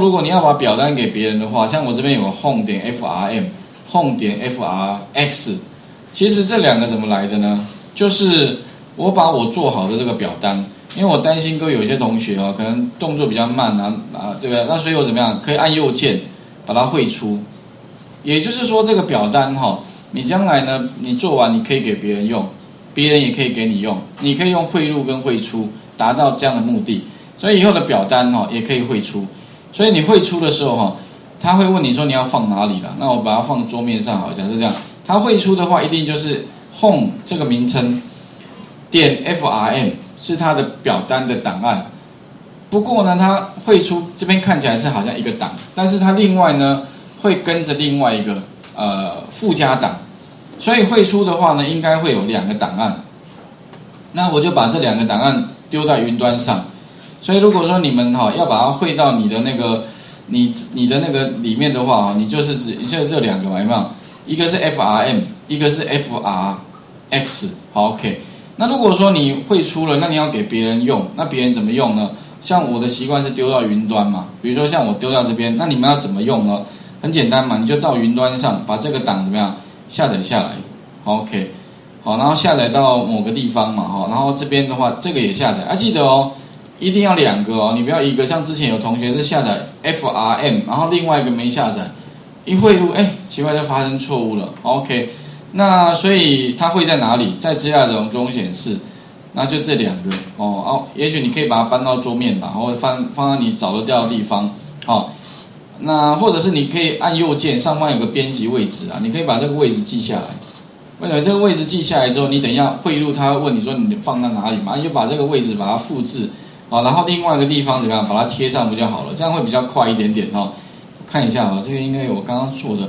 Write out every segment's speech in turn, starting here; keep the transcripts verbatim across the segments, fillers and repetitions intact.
Home 如果你要把表单给别人的话，像我这边有个 Home 点 F R M、Home 点 F R X， 其实这两个怎么来的呢？就是我把我做好的这个表单，因为我担心各位有些同学哦，可能动作比较慢啊啊，对不对？那所以我怎么样？可以按右键把它绘出。也就是说，这个表单哈、哦，你将来呢，你做完你可以给别人用，别人也可以给你用，你可以用汇入跟汇出，达到这样的目的。所以以后的表单哈、哦、也可以汇出。所以你汇出的时候哈、哦，他会问你说你要放哪里啦？那我把它放桌面上好，假设这样，他汇出的话一定就是 Home 这个名称点 F R M 是它的表单的档案。不过呢，它汇出这边看起来是好像一个档，但是它另外呢。 会跟着另外一个呃附加档，所以汇出的话呢，应该会有两个档案。那我就把这两个档案丢在云端上。所以如果说你们哈、哦、要把它汇到你的那个你你的那个里面的话，你就是只就这两个嘛，有没有？一个是 F R M， 一个是 F R X。好 ，OK。那如果说你汇出了，那你要给别人用，那别人怎么用呢？像我的习惯是丢到云端嘛，比如说像我丢到这边，那你们要怎么用呢？ 很简单嘛，你就到云端上把这个档怎么样下载下来 ，OK， 好，然后下载到某个地方嘛，哈，然后这边的话，这个也下载，啊，记得哦，一定要两个哦，你不要一个，像之前有同学是下载 F R M， 然后另外一个没下载，一汇入，哎，奇怪就发生错误了 ，OK， 那所以它会在哪里？在资料中中显示，那就这两个哦，哦，也许你可以把它搬到桌面吧，或者放放到你找得到的地方，好、哦。 那或者是你可以按右键上方有个编辑位置啊，你可以把这个位置记下来。为什么这个位置记下来之后，你等一下汇入它问你说你放到哪里嘛，你就把这个位置把它复制啊，然后另外一个地方怎么样把它贴上不就好了？这样会比较快一点点哦。看一下啊，这个应该我刚刚做的，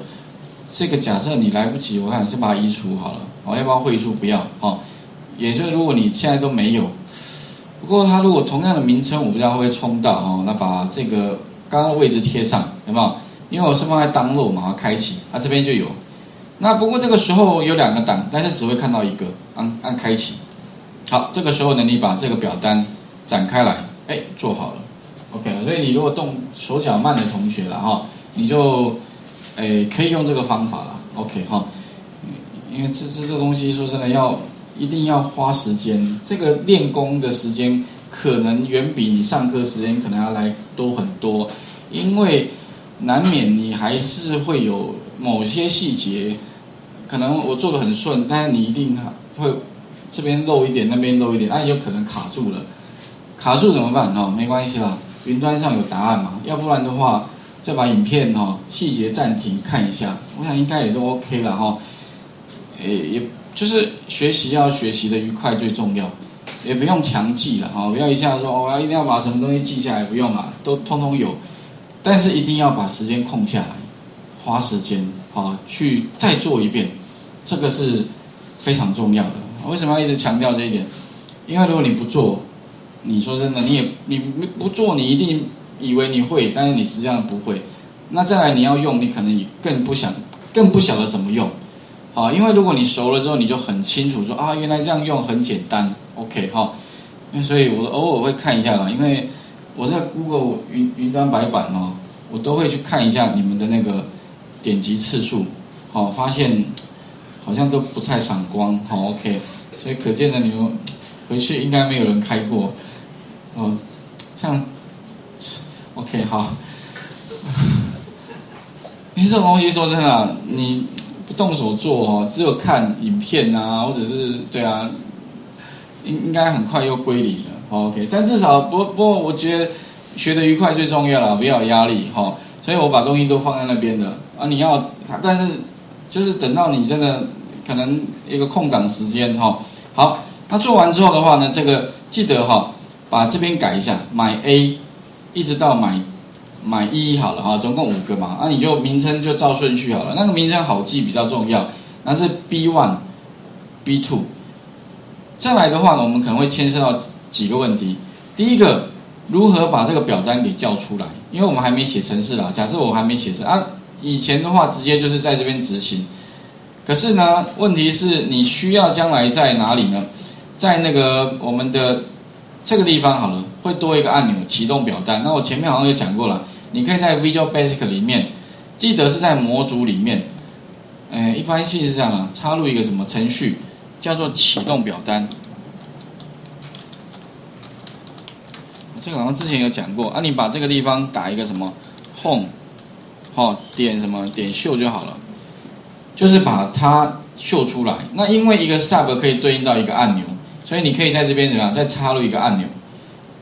这个假设你来不及，我看先把它移除好了。哦，要不要汇出？不要哦。也就是如果你现在都没有，不过它如果同样的名称，我不知道会不会冲到哦。那把这个。 刚刚位置贴上有没有？因为我是放在download嘛，开启，它、啊、这边就有。那不过这个时候有两个档，但是只会看到一个，按按开启。好，这个时候呢，你把这个表单展开来，哎，做好了 ，OK。所以你如果动手脚慢的同学了哈，你就哎可以用这个方法了 ，OK 哈。因为这这这东西说真的要一定要花时间，这个练功的时间。 可能远比你上课时间可能要来多很多，因为难免你还是会有某些细节，可能我做的很顺，但是你一定会这边漏一点，那边漏一点，那、啊、有可能卡住了，卡住怎么办？哦，没关系啦，云端上有答案嘛，要不然的话，再把影片哦细节暂停看一下，我想应该也都 OK 了哈、哦，诶，也就是学习要学习的愉快最重要。 也不用强记了哈，不要一下说哦，一定要把什么东西记下来，不用啦，都通通有，但是一定要把时间空下来，花时间啊去再做一遍，这个是非常重要的。为什么要一直强调这一点？因为如果你不做，你说真的，你也你不做，你一定以为你会，但是你实际上不会。那再来你要用，你可能也更不想，更不晓得怎么用。 好，因为如果你熟了之后，你就很清楚说啊，原来这样用很简单 ，OK 哈。所以我偶尔会看一下啦，因为我在 Google 云云端白板哦，我都会去看一下你们的那个点击次数，好、哦，发现好像都不太闪光，好 ，OK。所以可见的你们回去应该没有人开过，哦，这样 ，OK 好。因为这种东西说真的、啊，你。 动手做哦，只有看影片啊，或者是对啊，应应该很快又归零了。OK， 但至少不不过我觉得学得愉快最重要了，不要有压力哈、哦。所以我把东西都放在那边了啊。你要，但是就是等到你真的可能一个空档时间哈、哦。好，那做完之后的话呢，这个记得哈、哦，把这边改一下，买 A 一直到买。 买一好了哈，总共五个嘛，那、啊、你就名称就照顺序好了。那个名称好记比较重要，那是 B 一、B 二。再来的话呢，我们可能会牵涉到几个问题。第一个，如何把这个表单给叫出来？因为我们还没写程式啦。假设我还没写程啊，以前的话直接就是在这边执行。可是呢，问题是你需要将来在哪里呢？在那个我们的这个地方好了，会多一个按钮启动表单。那我前面好像也讲过了。你可以在 Visual Basic 里面，记得是在模组里面，哎，一般性是这样啊，插入一个什么程序，叫做启动表单。这个好像之前有讲过啊，你把这个地方打一个什么 Home， 好、哦、点什么点秀就好了，就是把它秀出来。那因为一个 Sub 可以对应到一个按钮，所以你可以在这边怎么样，再插入一个按钮。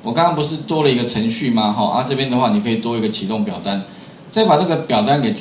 我刚刚不是多了一个程序吗？哈啊，这边的话你可以多一个启动表单，再把这个表单给做。